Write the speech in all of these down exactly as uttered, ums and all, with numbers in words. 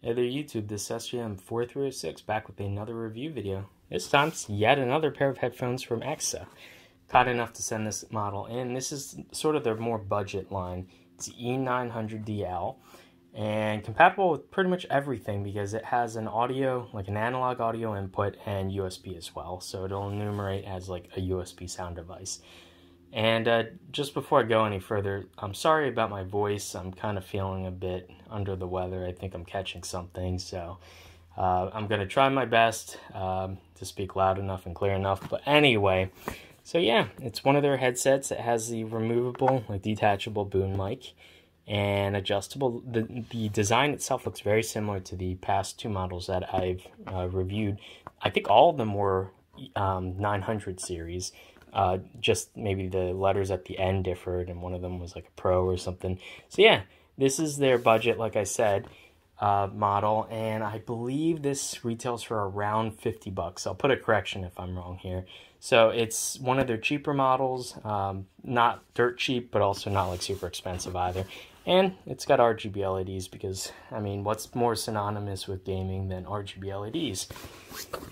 Hey there YouTube, this is S J M four three oh six back with another review video. This time it's yet another pair of headphones from E K S A. Kind enough to send this model in. This is sort of their more budget line. It's E nine hundred D L and compatible with pretty much everything because it has an audio, like an analog audio input and U S B as well. So it'll enumerate as like a U S B sound device. And uh, just before I go any further, I'm sorry about my voice. I'm kind of feeling a bit under the weather. I think I'm catching something, so uh, I'm going to try my best um, to speak loud enough and clear enough. But anyway, so yeah, it's one of their headsets that has the removable, like detachable boom mic and adjustable. The, the design itself looks very similar to the past two models that I've uh, reviewed. I think all of them were um, nine hundred series. Uh, just maybe the letters at the end differed and one of them was like a Pro or something. So yeah, this is their budget, like I said, uh, model, and I believe this retails for around fifty bucks. I'll put a correction if I'm wrong here. So it's one of their cheaper models, um, not dirt cheap, but also not like super expensive either. And it's got R G B L E Ds because, I mean, what's more synonymous with gaming than R G B L E Ds?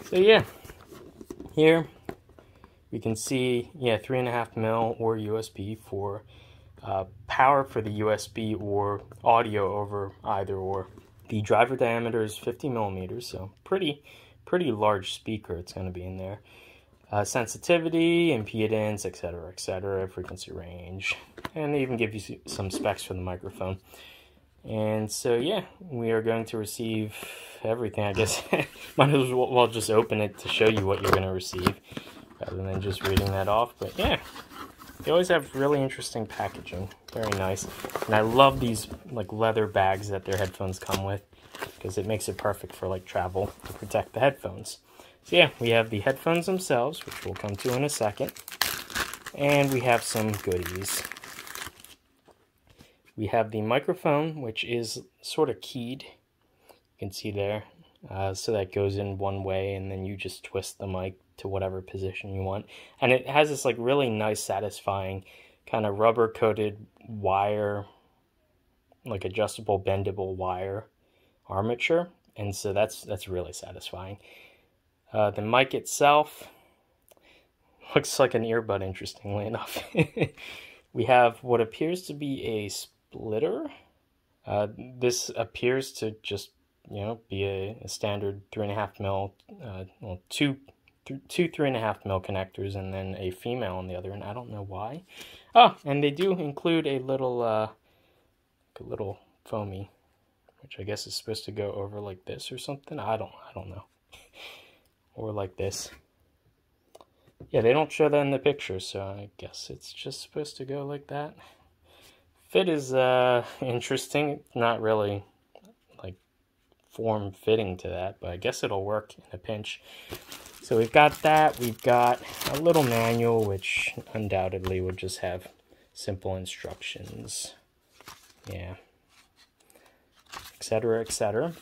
So yeah, here we can see, yeah, three and a half mil or U S B for uh, power for the U S B or audio over either or. The driver diameter is fifty millimeters, so pretty, pretty large speaker it's going to be in there. Uh, sensitivity, impedance, et cetera, et cetera, frequency range, and they even give you some specs for the microphone. And so, yeah, we are going to receive everything, I guess. Might as well just open it to show you what you're going to receive, rather than just reading that off. But yeah, they always have really interesting packaging. Very nice. And I love these like leather bags that their headphones come with because it makes it perfect for like travel to protect the headphones. So yeah, we have the headphones themselves, which we'll come to in a second. And we have some goodies. We have the microphone, which is sort of keyed. You can see there. Uh, so that goes in one way and then you just twist the mic to whatever position you want, and it has this like really nice satisfying kind of rubber coated wire, like adjustable bendable wire armature, and so that's that's really satisfying. Uh, the mic itself looks like an earbud, interestingly enough. We have what appears to be a splitter. Uh, this appears to just, you know, be a, a standard three and a half mil, uh, well, two, th two three and a half mil connectors, and then a female on the other, and I don't know why. Oh, and they do include a little, uh, like a little foamy, which I guess is supposed to go over like this or something. I don't, I don't know, or like this. Yeah, they don't show that in the picture, so I guess it's just supposed to go like that. Fit is uh interesting, not really form fitting to that, but I guess it'll work in a pinch. So we've got that, we've got a little manual which undoubtedly would just have simple instructions, yeah, etc, etc.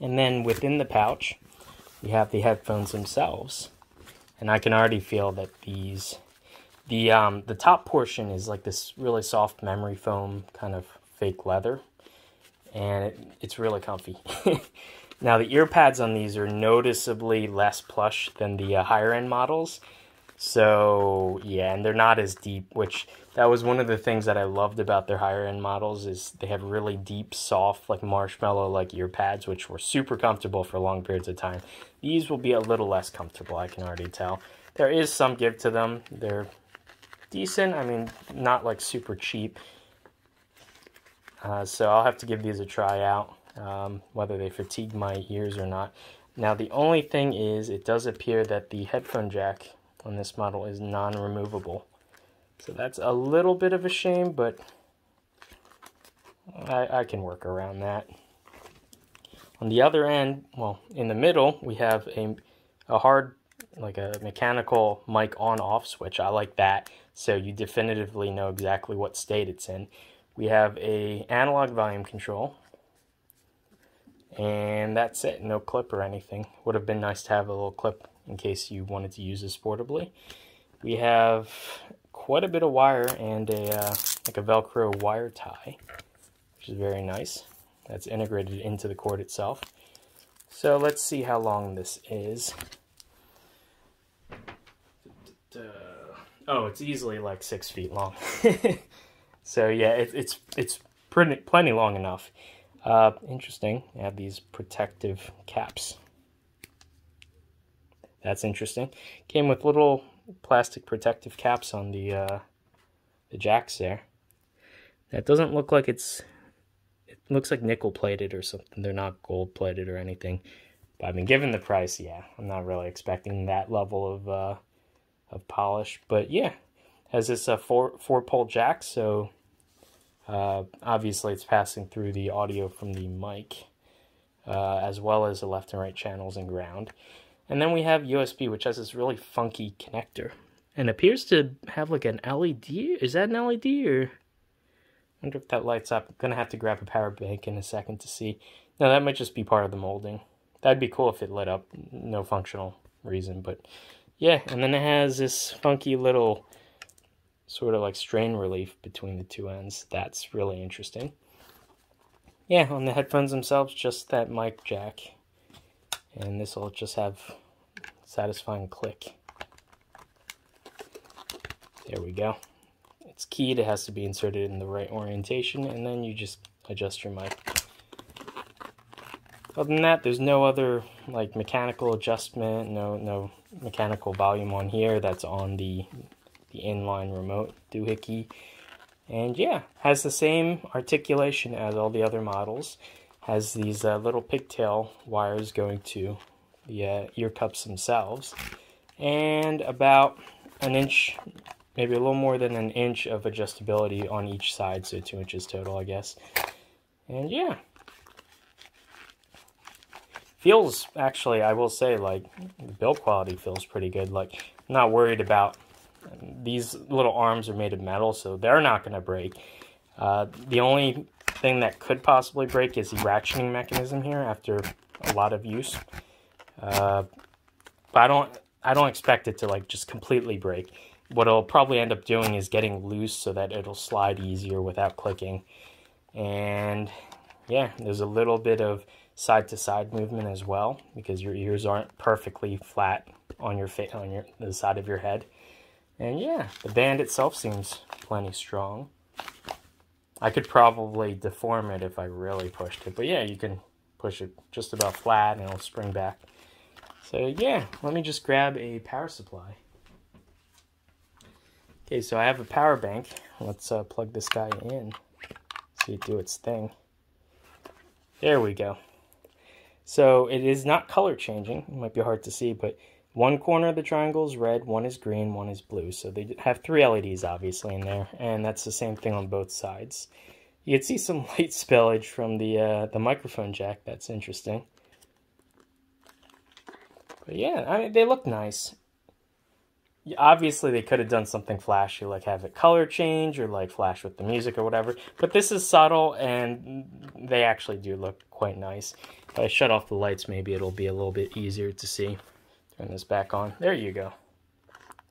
And then within the pouch we have the headphones themselves, and I can already feel that these the um the top portion is like this really soft memory foam kind of fake leather. And it, it's really comfy. Now the ear pads on these are noticeably less plush than the uh, higher end models. So yeah, and they're not as deep, which that was one of the things that I loved about their higher end models is they have really deep, soft, like marshmallow like ear pads, which were super comfortable for long periods of time. These will be a little less comfortable, I can already tell. There is some give to them. They're decent, I mean, not like super cheap. Uh, so I'll have to give these a try out, um, whether they fatigue my ears or not. Now the only thing is, it does appear that the headphone jack on this model is non-removable. So that's a little bit of a shame, but I, I can work around that. On the other end, well, in the middle, we have a, a hard, like a mechanical mic on-off switch. I like that, so you definitively know exactly what state it's in. We have a analog volume control, and that's it, no clip or anything. Would have been nice to have a little clip in case you wanted to use this portably. We have quite a bit of wire and a, uh, like a Velcro wire tie, which is very nice. that's integrated into the cord itself. So let's see how long this is. Oh, it's easily like six feet long. So yeah, it, it's it's pretty plenty long enough. Uh, interesting. They have these protective caps. That's interesting. Came with little plastic protective caps on the uh, the jacks there. That doesn't look like it's. It looks like nickel plated or something. They're not gold plated or anything. But I mean, given the price, yeah, I'm not really expecting that level of. Uh, of polish, but yeah, has this a four four pole jack, so uh, obviously it's passing through the audio from the mic, uh, as well as the left and right channels and ground. And then we have U S B, which has this really funky connector and appears to have like an L E D. Is that an L E D, or I wonder if that lights up? I'm gonna have to grab a power bank in a second to see. No, that might just be part of the molding. That'd be cool if it lit up, no functional reason, but yeah, and then it has this funky little sort of like strain relief between the two ends. That's really interesting. Yeah, on the headphones themselves, just that mic jack. And this will just have satisfying click. There we go. It's keyed, it has to be inserted in the right orientation, and then you just adjust your mic. Other than that, there's no other like mechanical adjustment, no no mechanical volume on here. That's on the the inline remote doohickey. And yeah, has the same articulation as all the other models. Has these uh, little pigtail wires going to the uh, ear cups themselves. And about an inch, maybe a little more than an inch of adjustability on each side, so two inches total, I guess. And yeah. Feels, actually, I will say, like, the build quality feels pretty good. Like, I'm not worried about, these little arms are made of metal, so they're not going to break. Uh, the only thing that could possibly break is the ratcheting mechanism here after a lot of use. Uh, but I don't, I don't expect it to, like, just completely break. What it'll probably end up doing is getting loose so that it'll slide easier without clicking. And, yeah, there's a little bit of side-to-side movement as well, because your ears aren't perfectly flat on your fa on your the side of your head. And yeah, the band itself seems plenty strong. I could probably deform it if I really pushed it, but yeah, you can push it just about flat and it'll spring back. So yeah, let me just grab a power supply. Okay, so I have a power bank. Let's uh, plug this guy in, see it do its thing. There we go. So it is not color changing, it might be hard to see, but one corner of the triangle is red, one is green, one is blue. So they have three L E Ds obviously in there, and that's the same thing on both sides. You can see some light spillage from the uh, the microphone jack, that's interesting. But yeah, I mean, they look nice. Obviously they could have done something flashy, like have it color change or like flash with the music or whatever, but this is subtle and they actually do look quite nice. If I shut off the lights, maybe it'll be a little bit easier to see. Turn this back on. There you go.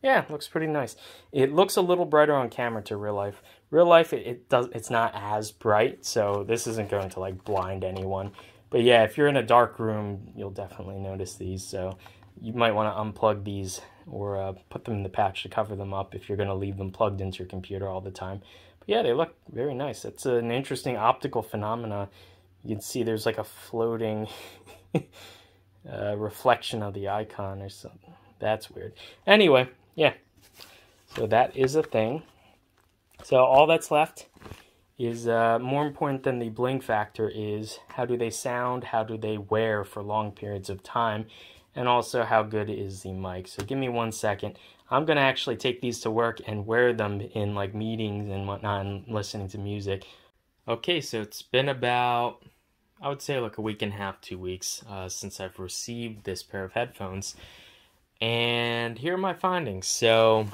Yeah, looks pretty nice. It looks a little brighter on camera to real life. Real life, it, it does, it's not as bright, so this isn't going to like blind anyone. But yeah, if you're in a dark room, you'll definitely notice these, so you might want to unplug these or uh, put them in the pouch to cover them up if you're going to leave them plugged into your computer all the time. But yeah, they look very nice. It's an interesting optical phenomena. You can see there's like a floating uh, reflection of the icon or something. That's weird. Anyway, yeah. So that is a thing. So all that's left is uh, more important than the bling factor is how do they sound, how do they wear for long periods of time, and also how good is the mic. So give me one second. I'm gonna actually take these to work and wear them in like meetings and whatnot and listening to music. Okay, so it's been about, I would say like a week and a half, two weeks uh, since I've received this pair of headphones. And here are my findings. So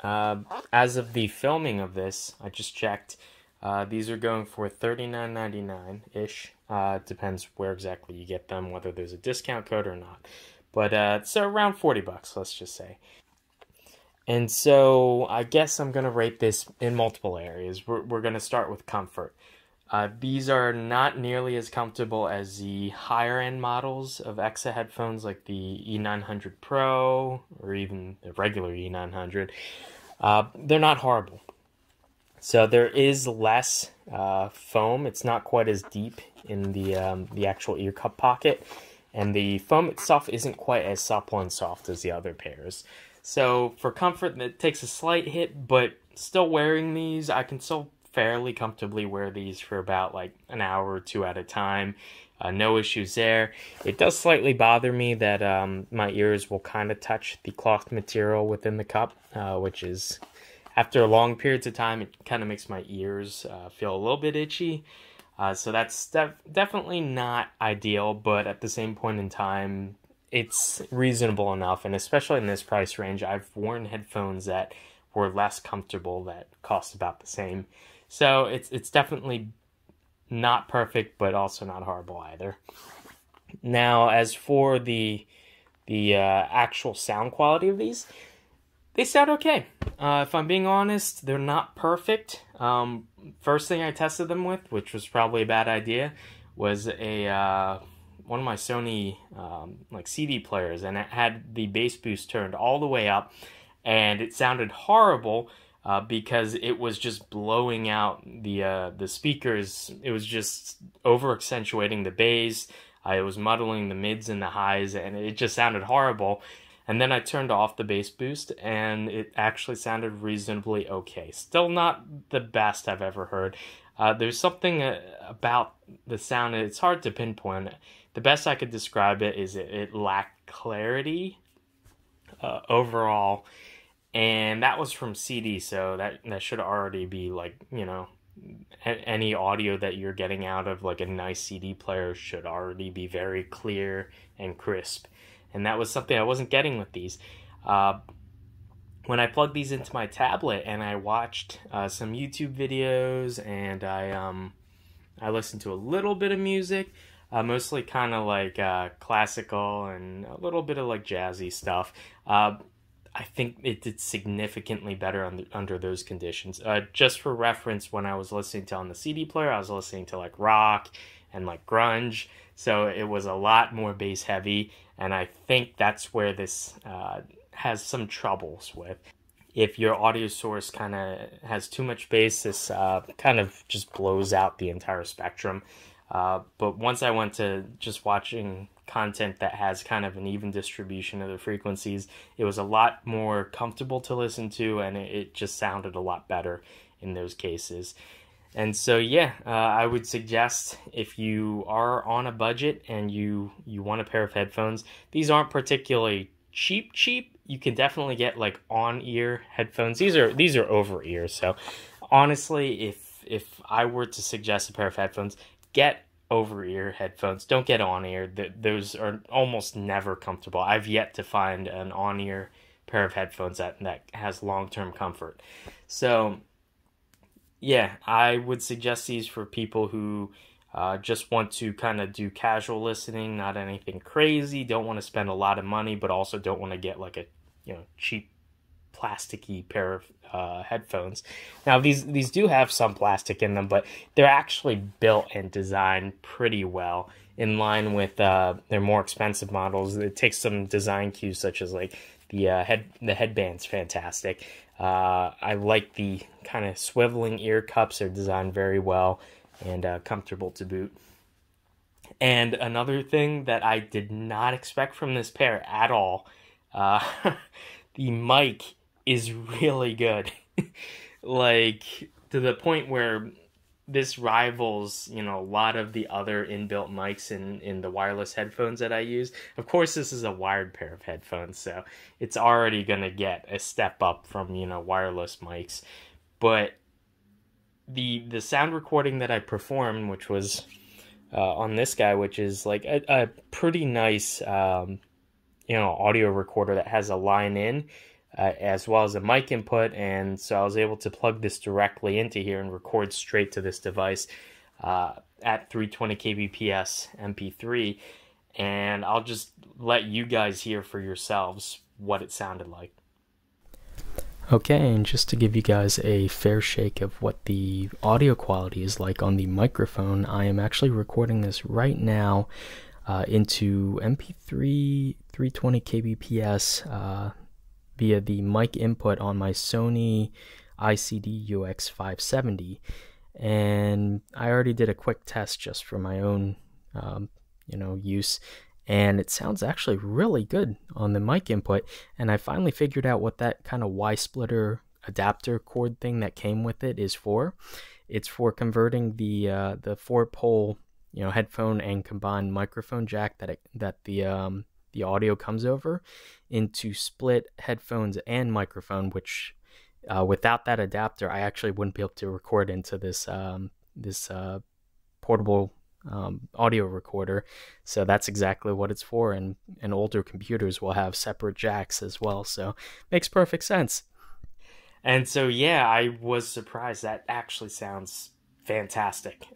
uh, as of the filming of this, I just checked. Uh, these are going for thirty-nine ninety-nine-ish. Uh, depends where exactly you get them, whether there's a discount code or not. But uh, so around forty bucks, let's just say. And so I guess I'm going to rate this in multiple areas. We're, we're going to start with comfort. Uh, these are not nearly as comfortable as the higher end models of E K S A headphones like the E nine hundred Pro or even the regular E nine hundred. Uh, they're not horrible. So there is less uh, foam. It's not quite as deep in the, um, the actual ear cup pocket. And the foam itself isn't quite as supple and soft as the other pairs. So for comfort, it takes a slight hit, but still wearing these, I can still fairly comfortably wear these for about like an hour or two at a time. Uh, no issues there. It does slightly bother me that um, my ears will kind of touch the cloth material within the cup, uh, which is, after long periods of time, it kind of makes my ears uh, feel a little bit itchy. Uh, so that's def definitely not ideal, but at the same point in time, it's reasonable enough. And especially in this price range, I've worn headphones that were less comfortable that cost about the same. So it's it's definitely not perfect, but also not horrible either. Now, as for the the uh, actual sound quality of these, they sound okay. Uh, if I'm being honest, they're not perfect. Um, first thing I tested them with, which was probably a bad idea, was a uh, one of my Sony um, like C D players, and it had the bass boost turned all the way up, and it sounded horrible uh, because it was just blowing out the uh, the speakers. It was just over accentuating the bass. Uh, it was muddling the mids and the highs, and it just sounded horrible. And then I turned off the bass boost, and it actually sounded reasonably okay. Still not the best I've ever heard. Uh, there's something uh, about the sound, it's hard to pinpoint. The best I could describe it is it, it lacked clarity uh, overall. And that was from C D, so that, that should already be like, you know, any audio that you're getting out of like a nice C D player should already be very clear and crisp. And that was something I wasn't getting with these. Uh, when I plugged these into my tablet and I watched uh, some YouTube videos and I um, I listened to a little bit of music, uh, mostly kind of like uh, classical and a little bit of like jazzy stuff. Uh, I think it did significantly better on the, under those conditions. Uh, just for reference, when I was listening to on the C D player, I was listening to like rock and like grunge, so it was a lot more bass heavy, and I think that's where this uh, has some troubles with. If your audio source kind of has too much bass, this uh, kind of just blows out the entire spectrum. Uh, but once I went to just watching content that has kind of an even distribution of the frequencies, it was a lot more comfortable to listen to, and it, it just sounded a lot better in those cases. And so, yeah, uh, I would suggest if you are on a budget and you, you want a pair of headphones, these aren't particularly cheap, cheap. You can definitely get like on-ear headphones. These are these are over-ear. So honestly, if, if I were to suggest a pair of headphones, get over-ear headphones. Don't get on-ear. Th those are almost never comfortable. I've yet to find an on-ear pair of headphones that, that has long-term comfort. So yeah, I would suggest these for people who uh, just want to kind of do casual listening, not anything crazy, don't want to spend a lot of money, but also don't want to get like a, you know, cheap plasticky pair of uh, headphones. Now, these, these do have some plastic in them, but they're actually built and designed pretty well in line with uh, their more expensive models. It takes some design cues such as like the, uh, head, the headband's fantastic. Uh, I like the kind of swiveling ear cups. They're designed very well and uh, comfortable to boot. And another thing that I did not expect from this pair at all, uh, the mic is really good. Like, to the point where this rivals, you know, a lot of the other inbuilt mics in, in the wireless headphones that I use. Of course, this is a wired pair of headphones, so it's already going to get a step up from, you know, wireless mics. But the the sound recording that I performed, which was uh, on this guy, which is like a, a pretty nice, um, you know, audio recorder that has a line in, Uh, as well as a mic input, and so I was able to plug this directly into here and record straight to this device uh, at three twenty K B P S M P three, and I'll just let you guys hear for yourselves what it sounded like. Okay, and just to give you guys a fair shake of what the audio quality is like on the microphone, I am actually recording this right now uh, into M P three three twenty K B P S uh, via the mic input on my Sony I C D U X five seventy, and I already did a quick test just for my own um, you know, use, and it sounds actually really good on the mic input. And I finally figured out what that kind of Y-splitter adapter cord thing that came with it is for. It's for converting the uh, the four-pole, you know, headphone and combined microphone jack that it, that the um, the audio comes over into split headphones and microphone. Which uh, without that adapter, I actually wouldn't be able to record into this um, this uh, portable Um, audio recorder. So that's exactly what it's for, and and older computers will have separate jacks as well, so makes perfect sense. And so yeah, I was surprised. That actually sounds fantastic.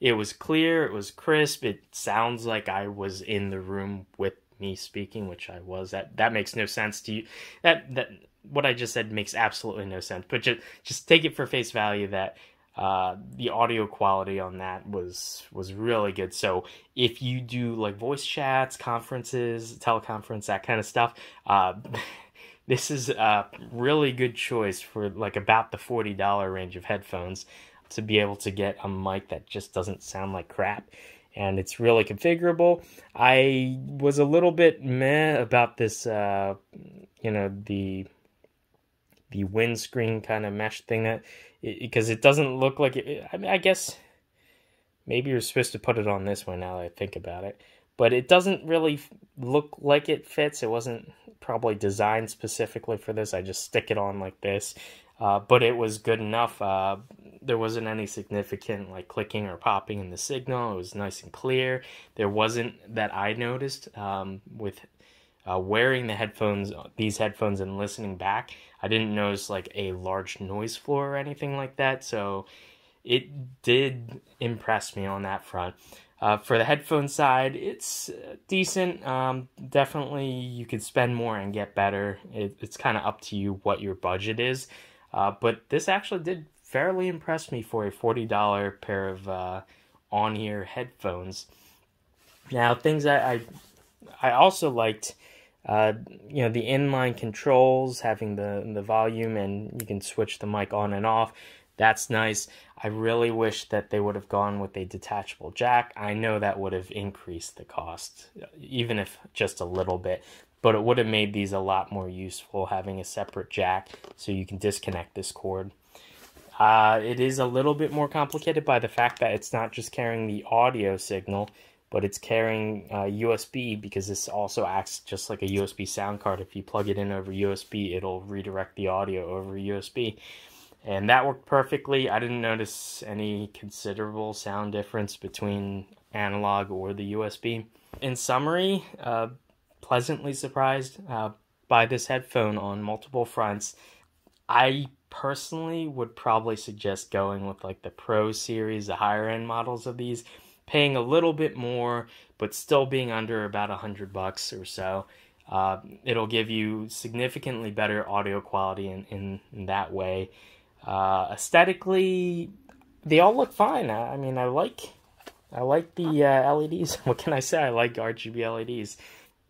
It was clear, it was crisp, it sounds like I was in the room with me speaking, which I was. That that makes no sense to you. That that what I just said makes absolutely no sense, but just just take it for face value that Uh, the audio quality on that was was really good. So if you do like voice chats, conferences, teleconference, that kind of stuff, uh, this is a really good choice for like about the forty dollar range of headphones, to be able to get a mic that just doesn't sound like crap. And it's really configurable. I was a little bit meh about this, uh, you know, the the windscreen kind of mesh thing, that because it doesn't look like it. I mean, I guess maybe you're supposed to put it on this one now that I think about it, but it doesn't really look like it fits. It wasn't probably designed specifically for this. I just stick it on like this, uh, but it was good enough. Uh, there wasn't any significant like clicking or popping in the signal. It was nice and clear. There wasn't, that I noticed, um, with Uh, wearing the headphones, these headphones, and listening back, I didn't notice like a large noise floor or anything like that. So it did impress me on that front. Uh, for the headphone side, it's decent. Um, definitely you could spend more and get better. It, it's kind of up to you what your budget is. Uh, but this actually did fairly impress me for a forty dollar pair of uh, on-ear headphones. Now, things that I, I also liked, Uh, you know, the inline controls, having the, the volume, and you can switch the mic on and off. That's nice. I really wish that they would have gone with a detachable jack. I know that would have increased the cost, even if just a little bit, but it would have made these a lot more useful, having a separate jack so you can disconnect this cord. Uh, it is a little bit more complicated by the fact that it's not just carrying the audio signal, but it's carrying uh, U S B, because this also acts just like a U S B sound card. If you plug it in over U S B, it'll redirect the audio over U S B. And that worked perfectly. I didn't notice any considerable sound difference between analog or the U S B. In summary, uh, pleasantly surprised uh, by this headphone on multiple fronts. I personally would probably suggest going with like the Pro series, the higher end models of these, paying a little bit more, but still being under about a hundred bucks or so. Uh, it'll give you significantly better audio quality in, in, in that way. Uh, aesthetically, they all look fine. I, I mean, I like, I like the uh, L E Ds. What can I say? I like R G B L E Ds.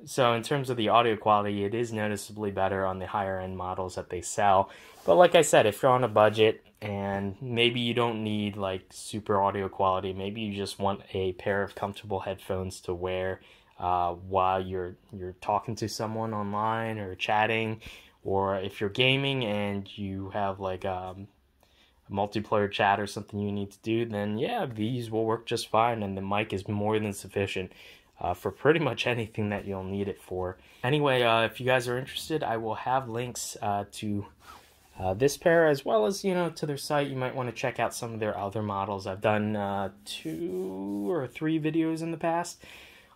So in terms of the audio quality, it is noticeably better on the higher end models that they sell. But like I said, if you're on a budget and maybe you don't need like super audio quality, maybe you just want a pair of comfortable headphones to wear uh, while you're you're talking to someone online or chatting, or if you're gaming and you have like um, a multiplayer chat or something you need to do, then yeah, these will work just fine, and the mic is more than sufficient Uh, for pretty much anything that you'll need it for. Anyway, uh, if you guys are interested, I will have links uh, to uh, this pair, as well as, you know, to their site. You might want to check out some of their other models. I've done uh, two or three videos in the past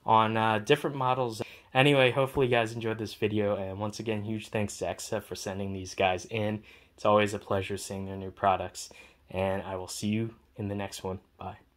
on uh, different models. Anyway, hopefully you guys enjoyed this video, and once again, huge thanks to E K S A for sending these guys in. It's always a pleasure seeing their new products, and I will see you in the next one. Bye.